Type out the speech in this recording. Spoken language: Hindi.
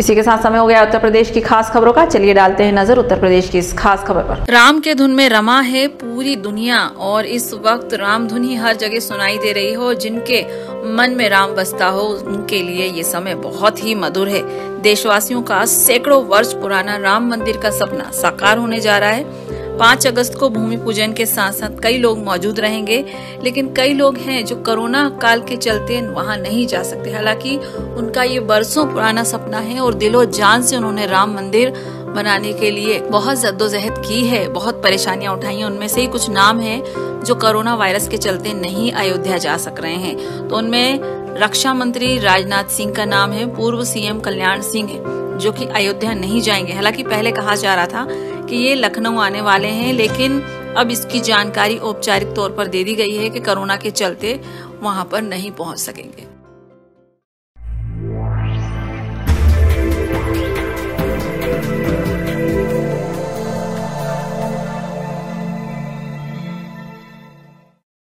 इसी के साथ समय हो गया उत्तर प्रदेश की खास खबरों का। चलिए डालते हैं नजर उत्तर प्रदेश की इस खास खबर पर। राम के धुन में रमा है पूरी दुनिया और इस वक्त राम धुन ही हर जगह सुनाई दे रही हो। जिनके मन में राम बसता हो उनके लिए ये समय बहुत ही मधुर है। देशवासियों का सैकड़ों वर्ष पुराना राम मंदिर का सपना साकार होने जा रहा है। 5 अगस्त को भूमि पूजन के साथ साथ कई लोग मौजूद रहेंगे, लेकिन कई लोग हैं जो कोरोना काल के चलते वहां नहीं जा सकते। हालांकि उनका ये बरसों पुराना सपना है और दिलो जान से उन्होंने राम मंदिर बनाने के लिए बहुत जद्दोजहद की है, बहुत परेशानियां उठाई हैं। उनमें से ही कुछ नाम हैं जो कोरोना वायरस के चलते नहीं अयोध्या जा सक रहे हैं। तो उनमें रक्षा मंत्री राजनाथ सिंह का नाम है। पूर्व सीएम कल्याण सिंह है जो कि अयोध्या नहीं जाएंगे। हालांकि पहले कहा जा रहा था कि ये लखनऊ आने वाले हैं, लेकिन अब इसकी जानकारी औपचारिक तौर पर दे दी गई है कि कोरोना के चलते वहां पर नहीं पहुंच सकेंगे।